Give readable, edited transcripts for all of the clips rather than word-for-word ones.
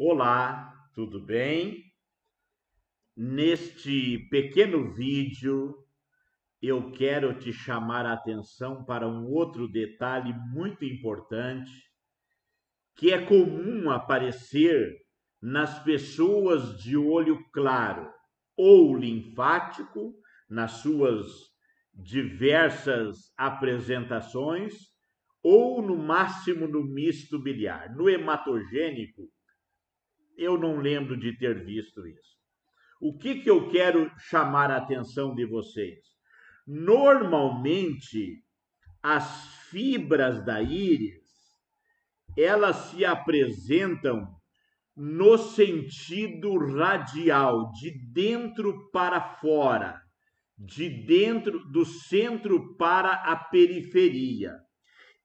Olá, tudo bem? Neste pequeno vídeo, eu quero te chamar a atenção para um outro detalhe muito importante, que é comum aparecer nas pessoas de olho claro ou linfático, nas suas diversas apresentações, ou no máximo no misto biliar, no hematogênico. Eu não lembro de ter visto isso. O que que eu quero chamar a atenção de vocês? Normalmente, as fibras da íris, elas se apresentam no sentido radial, de dentro para fora, de dentro do centro para a periferia.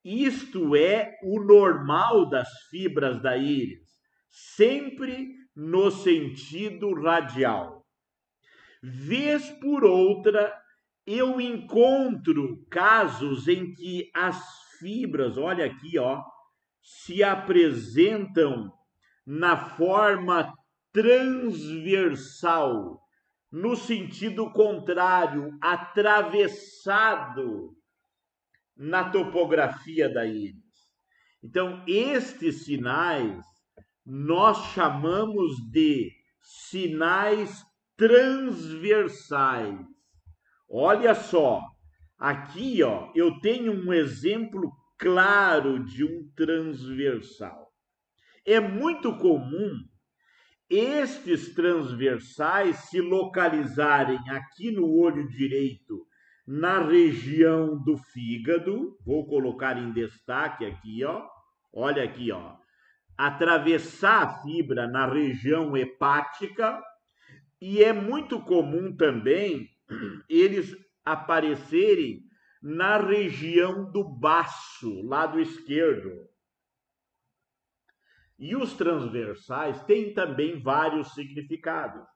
Isto é o normal das fibras da íris, sempre no sentido radial. Vez por outra, eu encontro casos em que as fibras, olha aqui, ó, se apresentam na forma transversal, no sentido contrário, atravessado na topografia da íris. Então, estes sinais nós chamamos de sinais transversais. Olha só, aqui ó, eu tenho um exemplo claro de um transversal. É muito comum estes transversais se localizarem aqui no olho direito, na região do fígado. Vou colocar em destaque aqui, ó. Olha aqui, ó. Atravessar a fibra na região hepática, e é muito comum também eles aparecerem na região do baço, lado esquerdo. E os transversais têm também vários significados.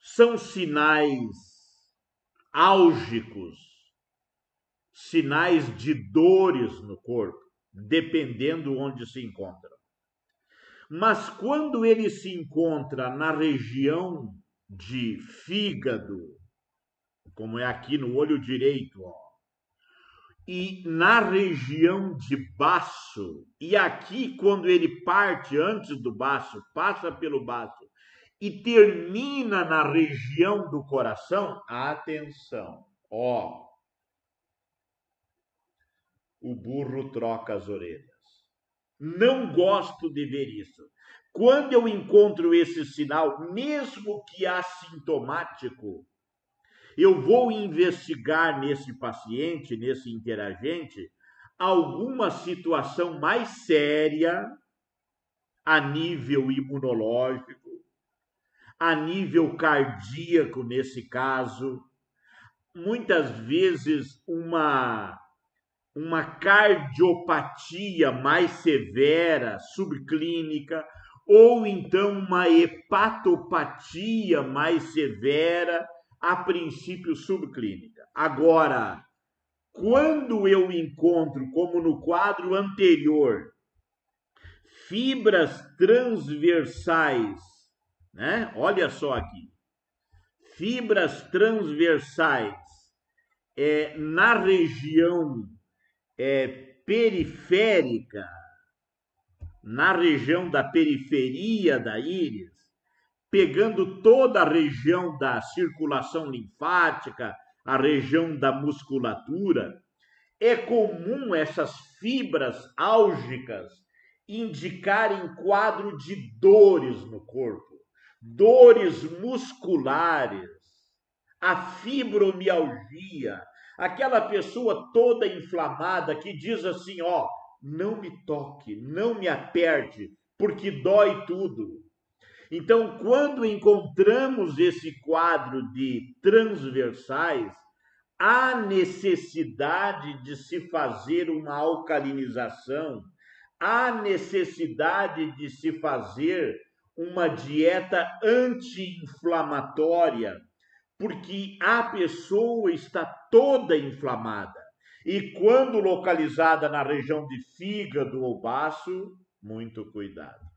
São sinais álgicos, sinais de dores no corpo, dependendo onde se encontra. Mas quando ele se encontra na região de fígado, como é aqui no olho direito, ó, e na região de baço, e aqui quando ele parte antes do baço, passa pelo baço e termina na região do coração, atenção, ó, o burro troca as orelhas. Não gosto de ver isso. Quando eu encontro esse sinal, mesmo que assintomático, eu vou investigar nesse paciente, nesse interagente, alguma situação mais séria a nível imunológico, a nível cardíaco, nesse caso. Muitas vezes uma cardiopatia mais severa, subclínica, ou então uma hepatopatia mais severa, a princípio subclínica. Agora, quando eu encontro, como no quadro anterior, fibras transversais, né? Olha só aqui, fibras transversais na região periférica, na região da periferia da íris, pegando toda a região da circulação linfática, a região da musculatura, é comum essas fibras álgicas indicarem quadro de dores no corpo, dores musculares, a fibromialgia, aquela pessoa toda inflamada que diz assim, ó, não me toque, não me aperte, porque dói tudo. Então, quando encontramos esse quadro de transversais, há necessidade de se fazer uma alcalinização, há necessidade de se fazer uma dieta anti-inflamatória, porque a pessoa está toda inflamada. E quando localizada na região de fígado ou baço, muito cuidado.